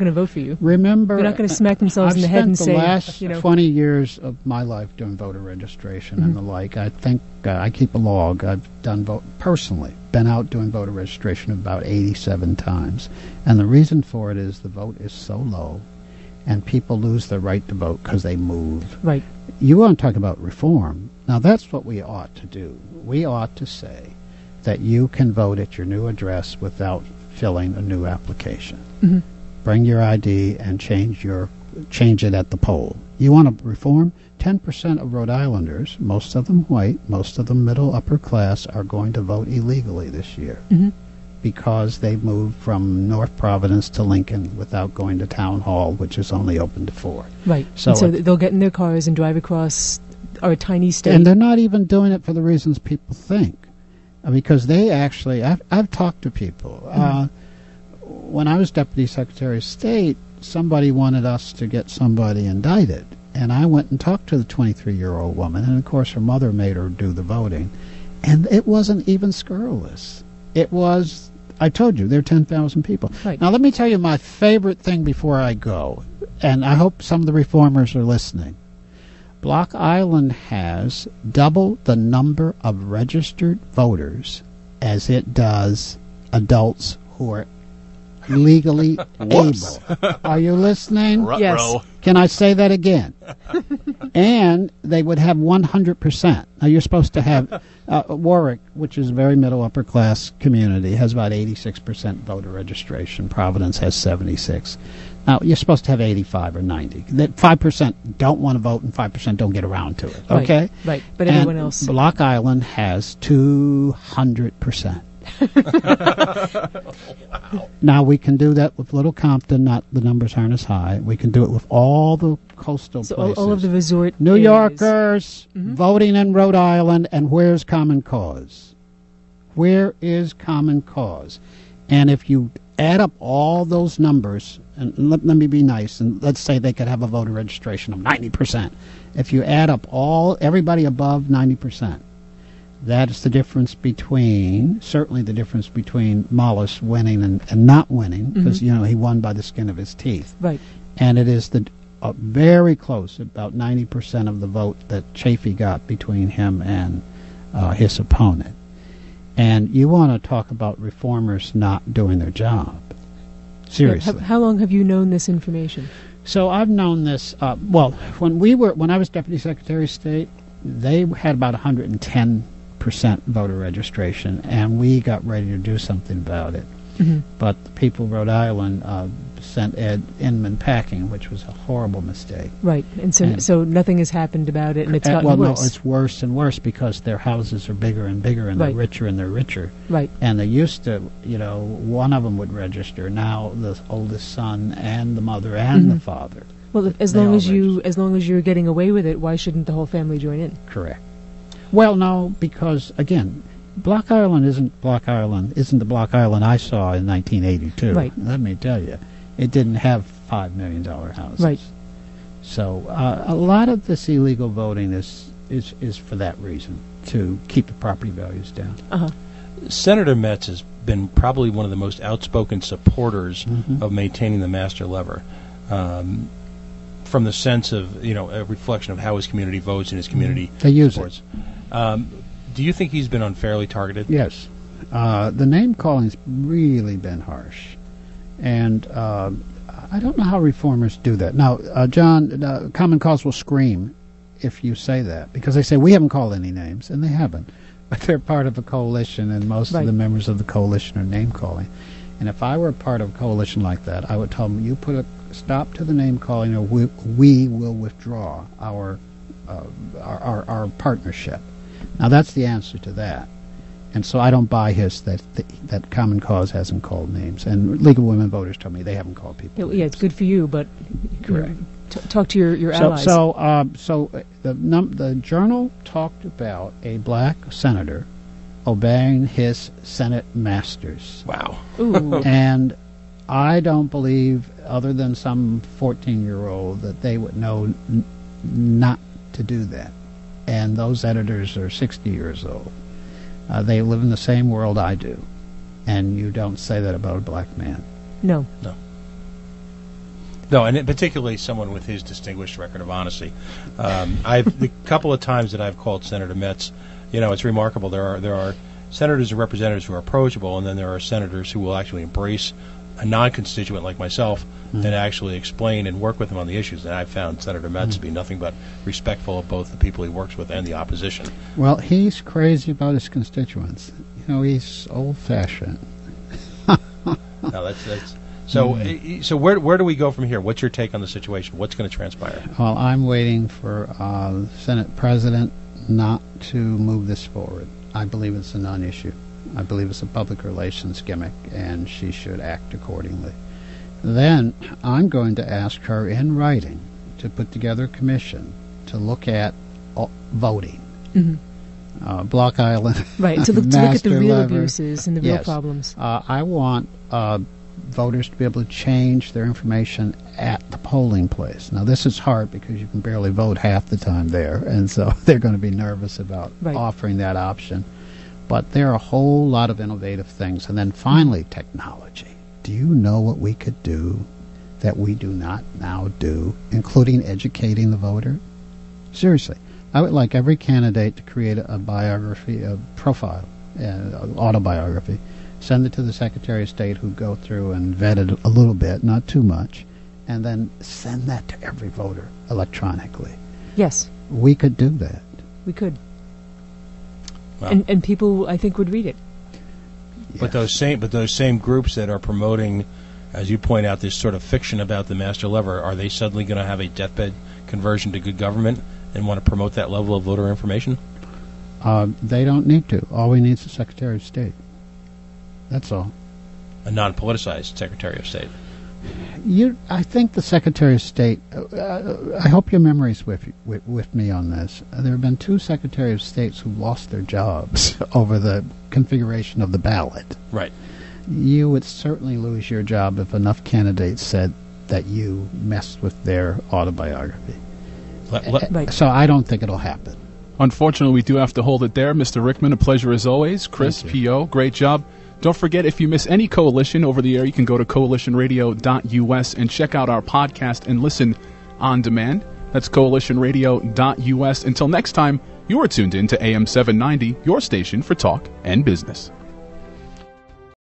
not going to vote for you. Remember, they're not going to smack themselves in the head and say, you know. I've spent the last 20 years of my life doing voter registration and the like. I think I keep a log. I've done personally been out doing voter registration about 87 times, and the reason for it is the vote is so low, and people lose their right to vote because they move. Right. You want to talk about reform? Now that's what we ought to do. We ought to say that you can vote at your new address without filling a new application. Mm-hmm. Bring your ID and change it at the poll. You want to reform? 10% of Rhode Islanders, most of them white, most of them middle upper class, are going to vote illegally this year because they moved from North Providence to Lincoln without going to town hall, which is only open to 4. Right. So they'll get in their cars and drive across our tiny state. And they're not even doing it for the reasons people think. Because they actually, I've talked to people. When I was Deputy Secretary of State, somebody wanted us to get somebody indicted. And I went and talked to the 23-year-old woman. And, of course, her mother made her do the voting. And it wasn't even scurrilous. It was, I told you, there are 10,000 people. Right. Now, let me tell you my favorite thing before I go. And I hope some of the reformers are listening. Block Island has double the number of registered voters as it does adults who are legally able. Are you listening? Yes. Can I say that again? And they would have 100%. Now, you're supposed to have Warwick, which is a very middle upper class community, has about 86% voter registration. Providence has 76%. Now, you're supposed to have 85 or 90. That 5% don't want to vote and 5% don't get around to it. Okay? Right. But and everyone else. Block Island has 200%. Wow. Now, we can do that with Little Compton. Not the numbers aren't as high. We can do it with all the coastal places. All of the resort New Yorkers voting in Rhode Island. And where's Common Cause? Where is Common Cause? And if you add up all those numbers, and let me be nice, and let's say they could have a voter registration of 90%. If you add up everybody above 90%, that's the difference between, certainly the difference between Mollus winning and not winning, because, he won by the skin of his teeth. Right. And it is very close, about 90% of the vote that Chafee got between him and his opponent. And you want to talk about reformers not doing their job. Seriously. Yeah, how long have you known this information? So I've known this, when I was Deputy Secretary of State, they had about 110% voter registration, and we got ready to do something about it. But the people of Rhode Island sent Ed Inman packing, which was a horrible mistake. Right, and so nothing has happened about it, and it's gotten worse. Well, no, it's worse and worse because their houses are bigger and bigger, and they're richer and they're richer. Right. And they used to, one of them would register. Now the oldest son and the mother and the father. Well, as long as you're getting away with it, why shouldn't the whole family join in? Correct. Well, no, because again, Block Island isn't the Block Island I saw in 1982. Right. Let me tell you, it didn't have $5 million houses. Right. So a lot of this illegal voting is for that reason, to keep the property values down. Senator Metz has been probably one of the most outspoken supporters of maintaining the Master Lever, from the sense of a reflection of how his community votes and his community supports. Do you think he's been unfairly targeted? Yes. The name-calling's really been harsh. And I don't know how reformers do that. Now, John, Common Cause will scream if you say that, because they say, we haven't called any names, and they haven't. But they're part of a coalition, and most of the members of the coalition are name-calling. And if I were part of a coalition like that, I would tell them, you put a stop to the name-calling, or we will withdraw our partnership. Now, that's the answer to that. And so I don't buy his that Common Cause hasn't called names. And League of Women Voters told me they haven't called people names. Yeah, it's good for you, but correct. Talk to your allies. So the Journal talked about a black senator obeying his Senate masters. Wow. Ooh. And I don't believe, other than some 14-year-old, that they would know not to do that. And those editors are 60 years old. They live in the same world I do. And you don't say that about a black man. No. No, and particularly someone with his distinguished record of honesty. The couple of times that I've called Senator Metz, you know, it's remarkable. There are senators and representatives who are approachable, and then there are senators who will actually embrace a non-constituent like myself and actually explain and work with him on the issues. And I found Senator Metz to be nothing but respectful of both the people he works with and the opposition. Well, he's crazy about his constituents. You know, he's old-fashioned. So where do we go from here? What's your take on the situation? What's going to transpire? Well, I'm waiting for the Senate President not to move this forward. I believe it's a non-issue. I believe it's a public relations gimmick, and she should act accordingly. Then I'm going to ask her in writing to put together a commission to look at voting. Block Island. Right, to look at the real abuses and the real problems. I want voters to be able to change their information at the polling place. Now, this is hard because you can barely vote half the time there, and so they're going to be nervous about offering that option. But there are a whole lot of innovative things. And then finally, technology. Do you know what we could do that we do not now do, including educating the voter? Seriously. I would like every candidate to create a biography, a profile, an autobiography, send it to the Secretary of State who go through and vet it a little bit, not too much, and then send that to every voter electronically. Yes. We could do that. We could. Wow. And people, I think, would read it. Yes. But those same groups that are promoting, as you point out, this sort of fiction about the master lever, are they suddenly going to have a deathbed conversion to good government and want to promote that level of voter information? They don't need to. All we need is the Secretary of State. That's all. A non-politicized Secretary of State. I think the Secretary of State, I hope your memory's with me on this. There have been two Secretary of States who lost their jobs over the configuration of the ballot. Right. You would certainly lose your job if enough candidates said that you messed with their autobiography. So I don't think it'll happen. Unfortunately, we do have to hold it there. Mr. Rickman, a pleasure as always. Chris, P.O., great job. Don't forget, if you miss any Coalition over the air, you can go to coalitionradio.us and check out our podcast and listen on demand. That's coalitionradio.us. Until next time, you are tuned in to AM 790, your station for talk and business.